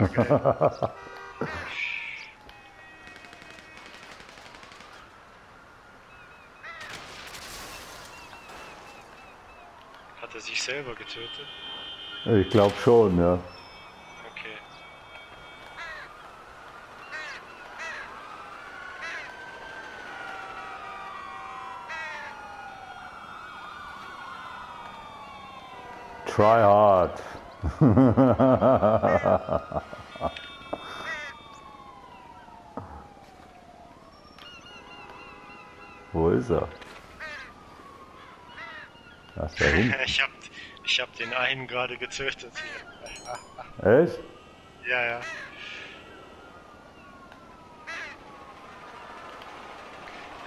Hat er sich selber getötet? Ich glaube schon, ja. Okay. Try hard. Wo ist er? Da ist der hin. Ich hab den einen gerade getötet hier. Echt? Ja, ja.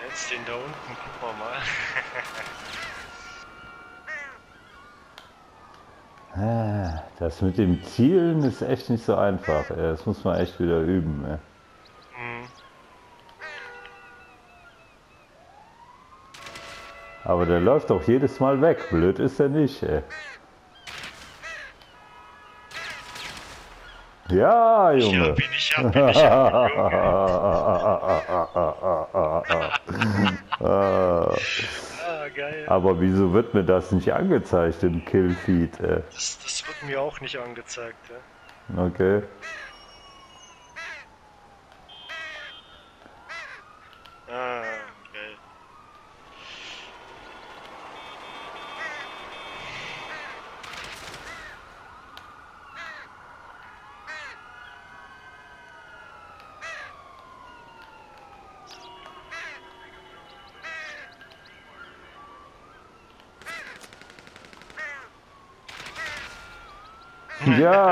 Jetzt den da unten, gucken wir mal. Das mit dem Zielen ist echt nicht so einfach. Das muss man echt wieder üben. Aber der läuft doch jedes Mal weg. Blöd ist er nicht. Ja, Junge. Geil. Aber wieso wird mir das nicht angezeigt im Killfeed? Das wird mir auch nicht angezeigt. Okay. Ah, geil. Ja!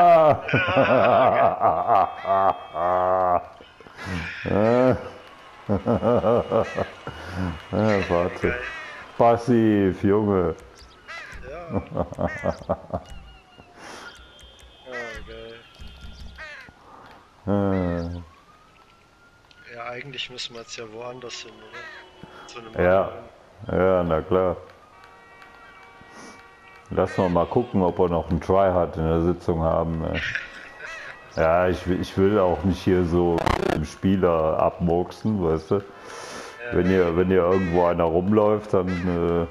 Warte. Passiv, Junge. Ja. Geil. Ja, eigentlich müssen wir jetzt ja woanders hin, oder? Zu einem ja, na klar. Lass mal gucken, ob wir noch einen Tryhard in der Sitzung haben. Ja, ich will auch nicht hier so im Spieler abmurksen, weißt du. Ja. Wenn hier irgendwo einer rumläuft, dann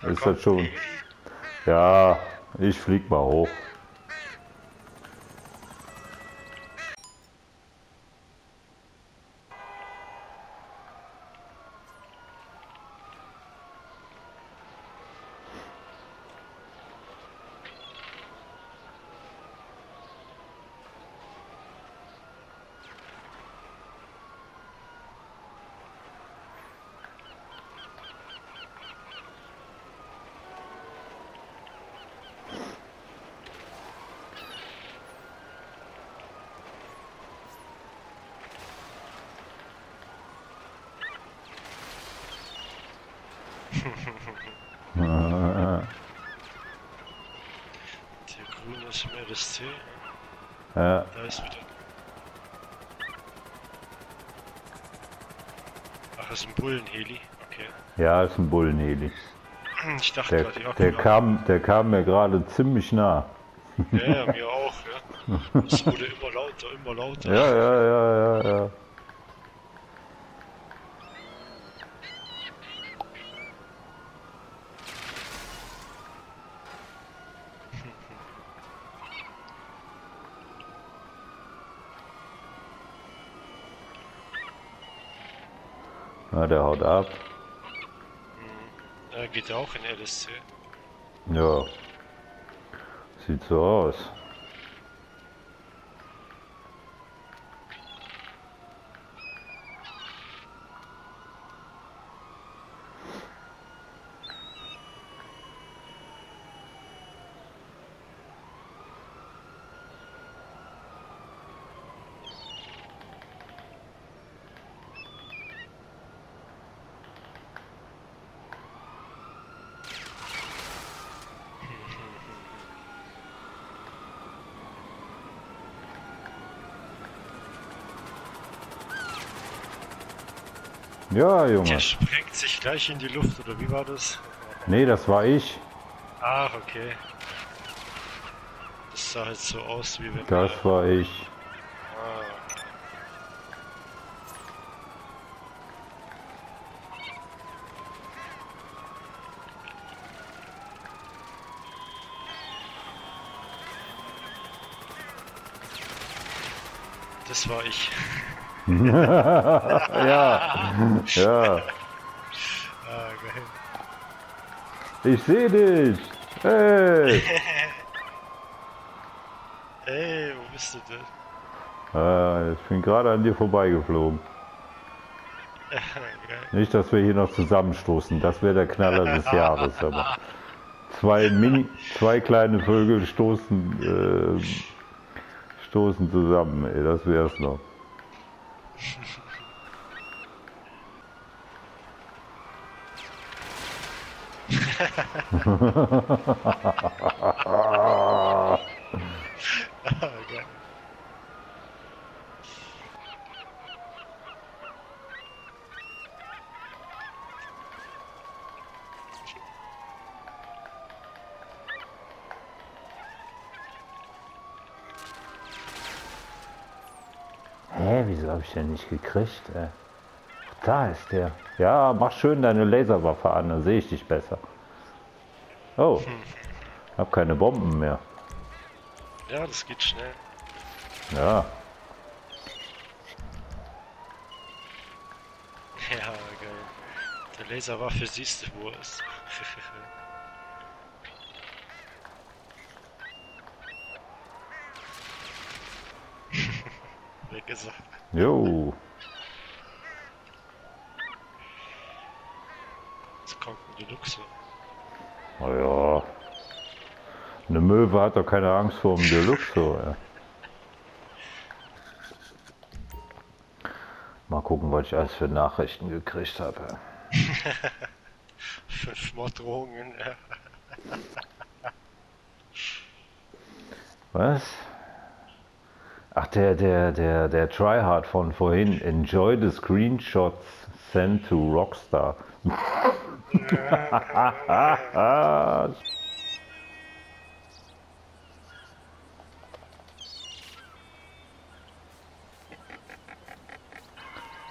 ist das schon... Ja, ich flieg mal hoch. Der grüne ist mehr das Ziel. Ja. Da ist wieder. Ach, ist ein Bullenheli. Okay. Ja, ist ein Bullenheli. Ich dachte gerade, ja. Der kam mir gerade ziemlich nah. Ja, mir auch, ja. Es wurde immer lauter. Ja. Na, der haut ab. Da geht er auch in LSC. Ja. Sieht so aus. Ja, Junge. Der sprengt sich gleich in die Luft, oder wie war das? Nee, das war ich. Ach, okay. Das sah halt so aus, wie wenn... Das war ich. Das war ich. Ja. Ja. Ich sehe dich! Hey! Hey, wo bist du denn? Ich bin gerade an dir vorbeigeflogen. Nicht, dass wir hier noch zusammenstoßen, das wäre der Knaller des Jahres. Aber zwei kleine Vögel stoßen zusammen, ey, das wär's noch. Okay. Hä, wieso habe ich den nicht gekriegt? Ach, da ist der. Ja, mach schön deine Laserwaffe an, dann sehe ich dich besser. Oh, hab keine Bomben mehr. Ja, das geht schnell. Ja. Ja, geil. Der Laserwaffe siehst du, wo er ist. Weg ist er. Jo. Jetzt kommt ein Deluxe. Oh ja. Eine Möwe hat doch keine Angst vor dem Deluxe. Mal gucken, was ich alles für Nachrichten gekriegt habe. 5 Morddrohungen. Was? Ach, der Tryhard von vorhin. Enjoy the screenshots sent to Rockstar.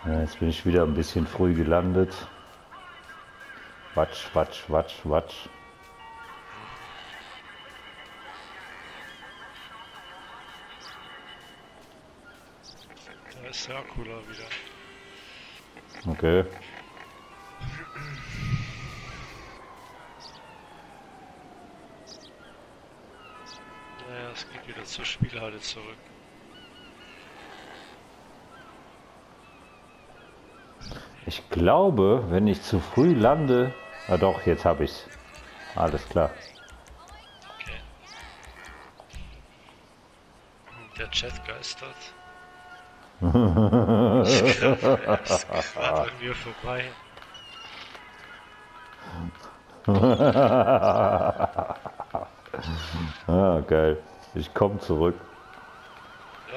Jetzt bin ich wieder ein bisschen früh gelandet. Watsch, watsch, watsch, watsch. Da ist der Akku wieder. Okay. Naja, es geht wieder zur Spielhalle zurück. Ich glaube, wenn ich zu früh lande... Ah doch, jetzt habe ich's. Alles klar. Okay. Der Chat geistert. Er ist gerade an mir vorbei. Ah, geil. Ich komme zurück. Ja.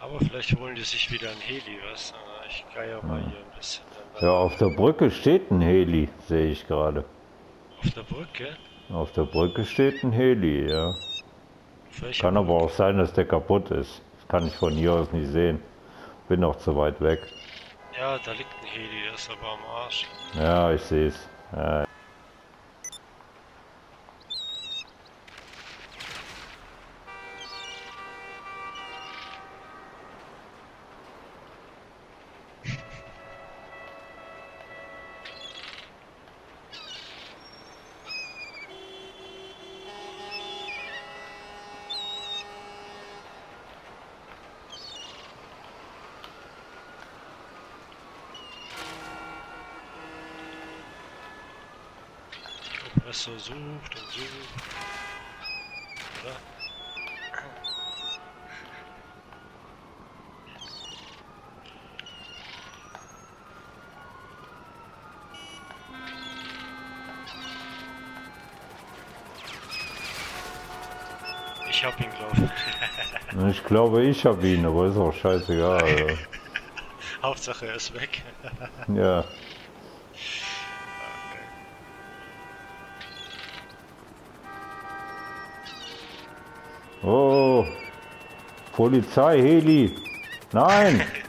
Aber vielleicht holen die sich wieder ein Heli, was? Ich geier mal hier ein bisschen. Ja, auf der Brücke steht ein Heli, sehe ich gerade. Auf der Brücke? Auf der Brücke steht ein Heli, ja. Kann aber auch sein, dass der kaputt ist. Das kann ich von hier aus nicht sehen. Bin noch zu weit weg. Ja, da liegt ein Heli, der ist aber am Arsch. Ja, ich sehe es. Ja. So sucht und sucht. Oder? Ich hab ihn, glaube ich. Ich glaube, ich hab ihn, aber ist auch scheißegal. Hauptsache, er ist weg. Ja. Oh, Polizei, Heli, nein!